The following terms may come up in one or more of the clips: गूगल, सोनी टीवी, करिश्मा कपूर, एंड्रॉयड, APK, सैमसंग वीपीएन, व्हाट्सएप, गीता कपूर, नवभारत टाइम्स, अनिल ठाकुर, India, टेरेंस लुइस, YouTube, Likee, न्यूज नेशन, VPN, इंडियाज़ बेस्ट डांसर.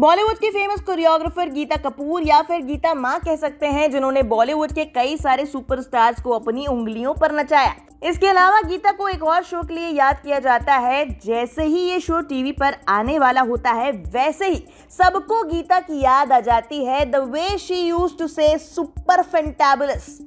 बॉलीवुड की famous choreographer गीता कपूर या फिर गीता माँ कह सकते हैं, जिन्होंने बॉलीवुड के कई सारे सुपरस्टार्स को अपनी उंगलियों पर नचाया। इसके अलावा गीता को एक और शो के लिए याद किया जाता है। जैसे ही ये शो टीवी पर आने वाला होता है, वैसे ही सबको गीता की याद आ जाती है। The way she used to say super fantabulous.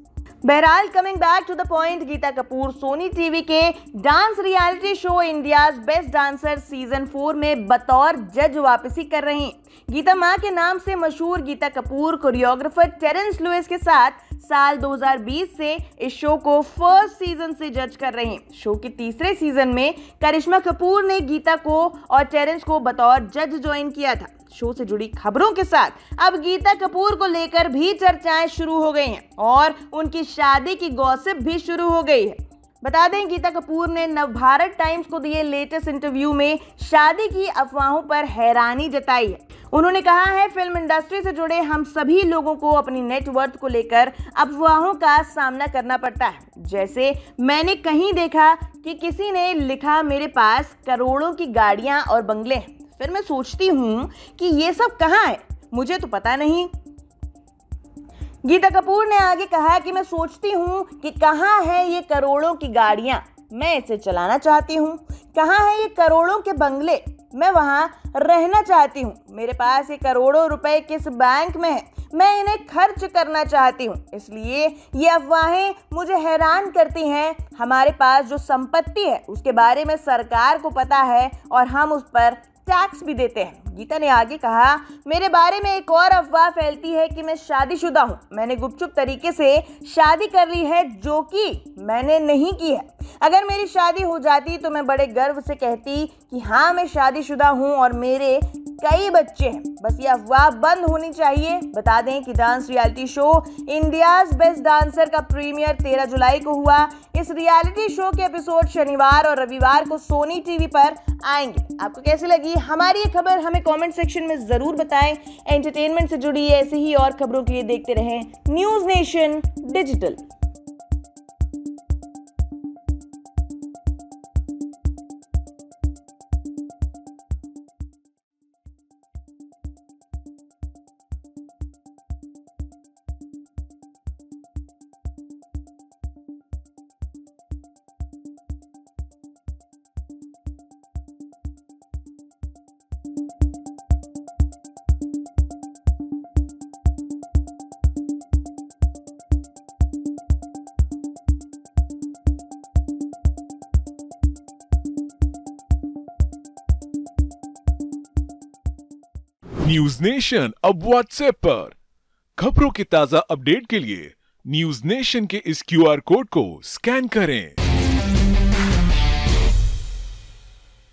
बहरहाल, coming back to the point, गीता कपूर सोनी टीवी के dance reality show इंडियाज़ बेस्ट डांसर season 4 में बतौर जज वापसी कर रही हैं। गीता माँ के नाम से मशहूर गीता कपूर choreographer टेरेंस लुइस के साथ साल 2020 से इस शो को फर्स्ट सीजन से जज कर रही हैं। शो के तीसरे सीजन में करिश्मा कपूर ने गीता को और टेरेंस को बतौर जज ज्वाइन किया था। शो से जुड़ी खबरों के साथ अब गीता कपूर को लेकर भी चर्चाएं शुरू हो गई हैं और उनकी शादी की गॉसिप भी शुरू हो गई है। बता दें, गीता कपूर ने नवभारत टाइम्स को दिए लेटेस्ट इंटरव्यू में शादी की अफवाहों पर हैरानी जताई है। उन्होंने कहा है, फिल्म इंडस्ट्री से जुड़े हम सभी लोगों को अपनी नेटवर्थ को लेकर अफवाहों का सामना करना पड़ता है। जैसे मैंने कहीं देखा कि किसी ने लिखा, मेरे पास करोड़ों की गाड़ियां और बंगले हैं, फिर मैं सोचती हूँ कि ये सब कहाँ है, मुझे तो पता नहीं। गीता कपूर ने आगे कहा कि मैं सोचती हूँ कि कहाँ है ये करोड़ों की गाड़ियाँ, मैं इसे चलाना चाहती हूँ। कहाँ है ये करोड़ों के बंगले, मैं वहाँ रहना चाहती हूँ। मेरे पास ये करोड़ों रुपए किस बैंक में है, मैं इन्हें खर्च करना चाहती हूँ। इसलिए ये अफवाहें मुझे हैरान करती हैं। हमारे पास जो संपत्ति है उसके बारे में सरकार को पता है और हम उस पर टैक्स भी देते हैं। गीता ने आगे कहा, मेरे बारे में एक और अफवाह फैलती है कि मैं शादीशुदा हूँ। मैंने गुपचुप तरीके से शादी कर ली है, जो कि मैंने नहीं की है। अगर मेरी शादी हो जाती तो मैं बड़े गर्व से कहती कि हाँ, मैं शादीशुदा हूँ और मेरे कई बच्चे हैं। बस ये अफवाह बंद होनी चाहिए। बता दें कि dance reality show इंडियाज़ बेस्ट डांसर का प्रीमियर 13 जुलाई को हुआ। इस रियलिटी शो के एपिसोड शनिवार और रविवार को सोनी टीवी पर आएंगे। आपको कैसी लगी हमारी ये खबर, हमें कमेंट सेक्शन में ज़रूर बताएं। एंटरटेनमेंट से जुड़ी ऐसी ही और खबरों के लिए देखते रहें न्यूज नेशन digital. न्यूज नेशन अब व्हाट्सएप पर खबरों के ताजा अपडेट के लिए न्यूज नेशन के इस QR कोड को स्कैन करें।